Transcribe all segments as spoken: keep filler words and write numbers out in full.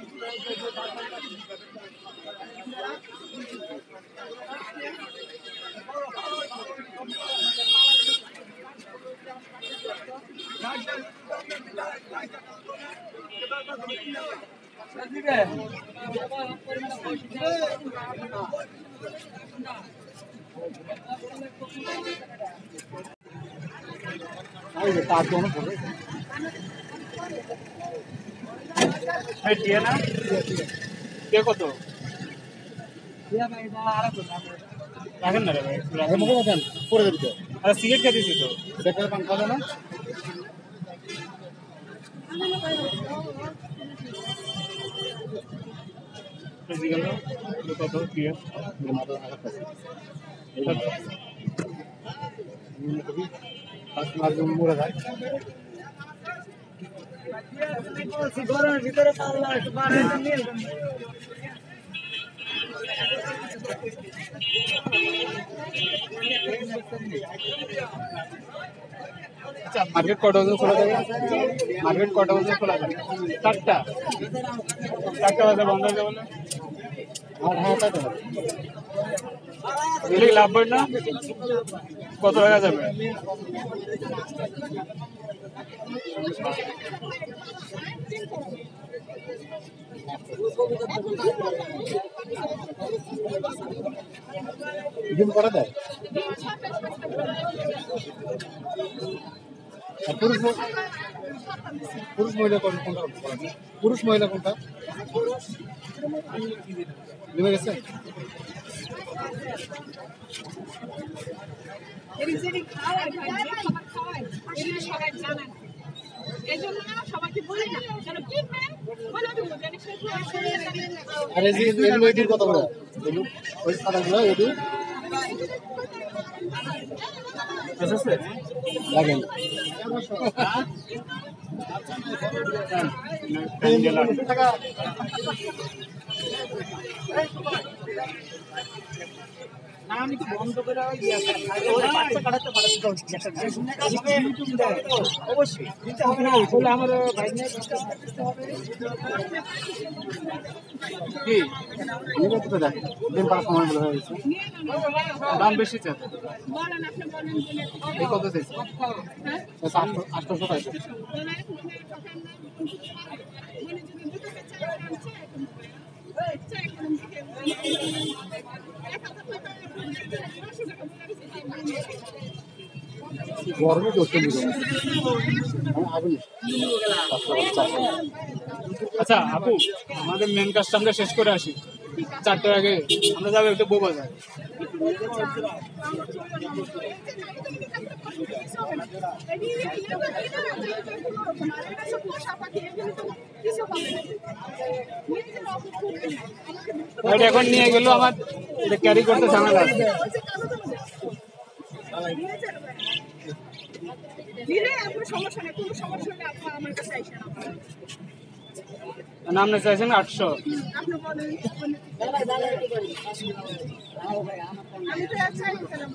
ना देखो तो ये भाई राखन ना रे भाई राखन को बता पूरा दे दो। अरे सिगरेट का दीजिए तो बेकार पंखा लो ना फिजिकल लो तो तो किया घुमा दो आगे पास मार दो पूरा भाई अच्छा मार्केट कॉटन से खुला जाएगा, मार्केट कॉटन से खुला जाएगा टट्टा टट्टा वाला बंद है बोला और है तो ये लाभ बढ़ना कत টাকা যাবে জিম করা যায় পুরুষ পুরুষ মহিলা কোনটা পুরুষ মহিলা কোনটা পুরুষ নিয়ে গেছে এর যেটি খাওয়া খায় খাবার খাওয়ায় এর সবাই জানেন এজন্য না সবাইকে বলি না যেন কি মেন বলে দিও যেন সে আরে জি এর ওইটির কথা বলো বলুন ওই কথাগুলো এটি আচ্ছা স্যার লাগেন টাকা এই সুপার नाम तो बंद करा दिया और पांच से कड़क तो पड़ता है अवश्य जिनसे हमारा बोले हमारे भाई ने जी ये तो दादा दिन पर सामान बोला है इसमें दाम बेसी चाहते बोला ना अपने बोलने को तो सही है सात सौ आठ सौ का है मैंने जो दिन का चला रहा है चेक करके गवर्नमेंट होटल में आबुल अच्छा আপু আমাদের মেন কাস্টমটা শেষ করে আসি চারটার আগে আমরা যাব একটু বউ বাজার ওটা এখন নিয়ে গেল আমার এটা ক্যারি করতে ঝামেলা আছে দিলে আপনার সমস্যা নেই কোনো সমস্যা নেই আপনি আমার কাছে আইসেন আমার নাম নেছে আছেন আটশো আপনি বলেন দাদা দাদা একটু বলেন आओ भाई আমার আমি তো আচ্ছা ইনসালাম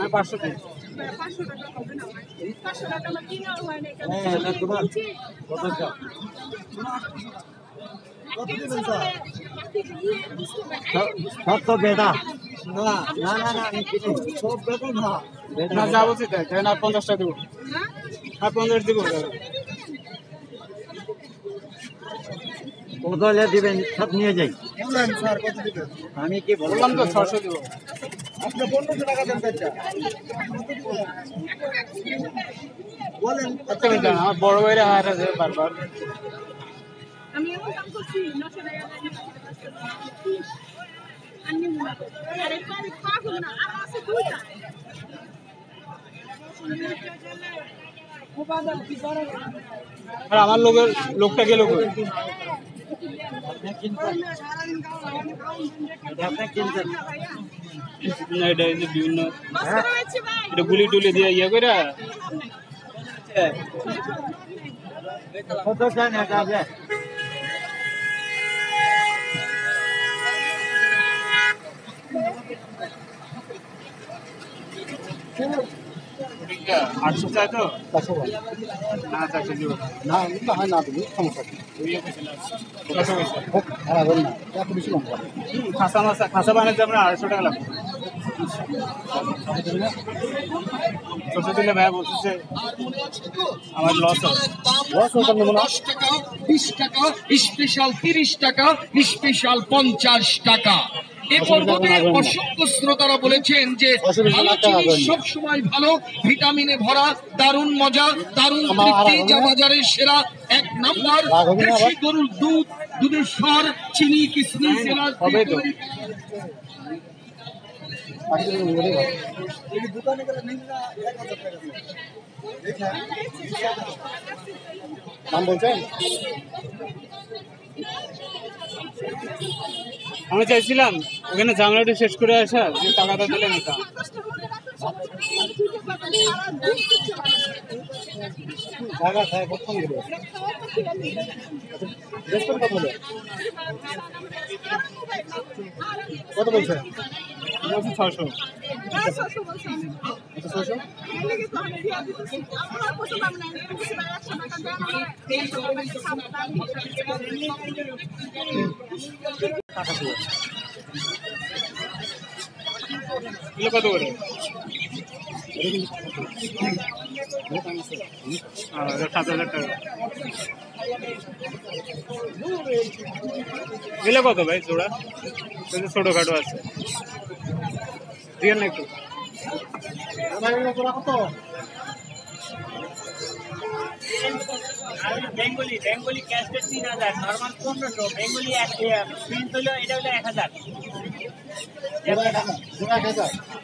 না পাঁচশো দিন पाँच सौ টাকা হবে না ভাই पाँच सौ টাকা আমার কিনা হয় না কেন না তোমার কত দাও কত দিবেন স্যার সব তো বেটা না না না না সব বেটা না বেটা যাবো ঠিক আছে না পঞ্চাশ টাকা দেব হ্যাঁ পঞ্চাশ দেব বদলে দিবেন সব নিয়ে যাই বলেন স্যার কত দিবেন আমি কি বললাম তো ছয়শো দেব আপনি পনেরোশো টাকা দেন চাচা বলেন কত দিবেন আমার বড় ভাইরা হারা যায় বারবার আমি এমন কাম করছি নশো টাকা দিয়ে আমি মুনা আর একবার পাবো না আর আছে দুইটা মোবাইল কি বড় আর আমার লোকের লোকটা গেল কই गुली टुली दिया ये कोई ना क्या आठ सौ का है तो ना था चलिए ना इतना है ना तो कम कर ये कैसे कैसे हो हरा बोल ना क्या कुछ नहीं होगा खासा मासा खासा बने जब ना आठ सौ टका लगता है तो तो ने भाई बोल से हमारा लॉस हो लॉस हो तो ने बोला टका बीस टका स्पेशल तीस टका स्पेशल पचास टका ए पर्वते असंख्य श्रोतारा बोलेছেন যে सब समय ভালো ভিটামিনে ভরা দারুণ মজা দারুণ তৃপ্তি যা বাজারে সেরা এক নম্বর দেশি গরুর দুধ দুধের স্বর চিনি কিশমিশ সেরা হবে তো এই দোকানে গেলে নেই না এটা কত টাকা দেখা নাম বলছেন हमें चाहছিলাম ওখানে জামলাটা শেষ করে আসা যে টাকাটা দিলে না টাকা খায় কত করে রেস্টুর কত বলে কত বলছ ছয়শ ছয়শ বলছি ছয়শ লেগে তো আমি দিয়া দিছি আমার পয়সা দাম নাই কিছু না একশো টাকা দাম আমার টাকা দিও কিলো কত করে সাত হাজার টাকা কিলো কত ভাই জোড়া কিন্তু ছোট কাটো আছে দিয়েন একটু আমার এর জোড়া কত আর বেঙ্গলি বেঙ্গলি ক্যাশটা তিন হাজার নরমাল পনেরোশো বেঙ্গলি এক হাজার তিন হলো এটা হলো এক হাজার জোড়া এক হাজার